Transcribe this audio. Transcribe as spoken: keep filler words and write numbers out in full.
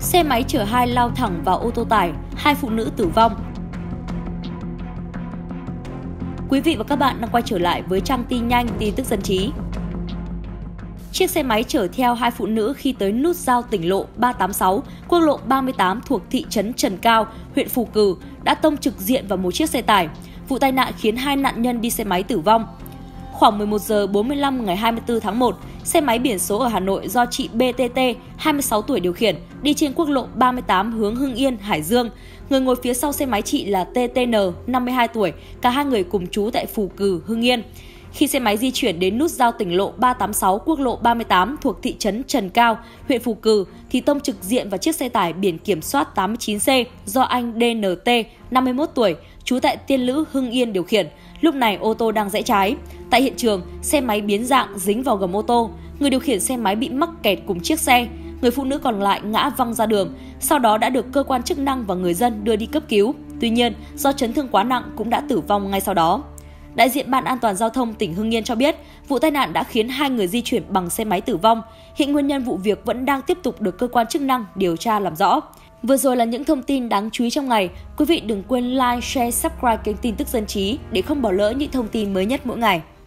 xe máy chở hai lao thẳng vào ô tô tải, hai phụ nữ tử vong. Quý vị và các bạn đang quay trở lại với trang tin nhanh Tin Tức Dân Trí. Chiếc xe máy chở theo hai phụ nữ khi tới nút giao tỉnh lộ ba tám sáu, quốc lộ ba mươi tám thuộc thị trấn Trần Cao, huyện Phù Cừ đã tông trực diện vào một chiếc xe tải. Vụ tai nạn khiến hai nạn nhân đi xe máy tử vong. Khoảng mười một giờ bốn mươi lăm ngày hai mươi tư tháng một, xe máy biển số ở Hà Nội do chị bê tê tê, hai mươi sáu tuổi điều khiển, đi trên quốc lộ ba mươi tám hướng Hưng Yên, Hải Dương. Người ngồi phía sau xe máy chị là tê tê en, năm mươi hai tuổi, cả hai người cùng trú tại Phù Cừ, Hưng Yên. Khi xe máy di chuyển đến nút giao tỉnh lộ ba tám sáu quốc lộ ba mươi tám thuộc thị trấn Trần Cao, huyện Phù Cừ thì tông trực diện vào chiếc xe tải biển kiểm soát tám mươi chín C do anh đê en tê, năm mươi mốt tuổi, trú tại Tiên Lữ, Hưng Yên điều khiển. Lúc này ô tô đang rẽ trái. Tại hiện trường, xe máy biến dạng dính vào gầm ô tô. Người điều khiển xe máy bị mắc kẹt cùng chiếc xe. Người phụ nữ còn lại ngã văng ra đường, sau đó đã được cơ quan chức năng và người dân đưa đi cấp cứu. Tuy nhiên, do chấn thương quá nặng cũng đã tử vong ngay sau đó. Đại diện Ban An toàn Giao thông tỉnh Hưng Yên cho biết, vụ tai nạn đã khiến hai người di chuyển bằng xe máy tử vong. Hiện nguyên nhân vụ việc vẫn đang tiếp tục được cơ quan chức năng điều tra làm rõ. Vừa rồi là những thông tin đáng chú ý trong ngày. Quý vị đừng quên like, share, subscribe kênh Tin Tức Dân Trí để không bỏ lỡ những thông tin mới nhất mỗi ngày.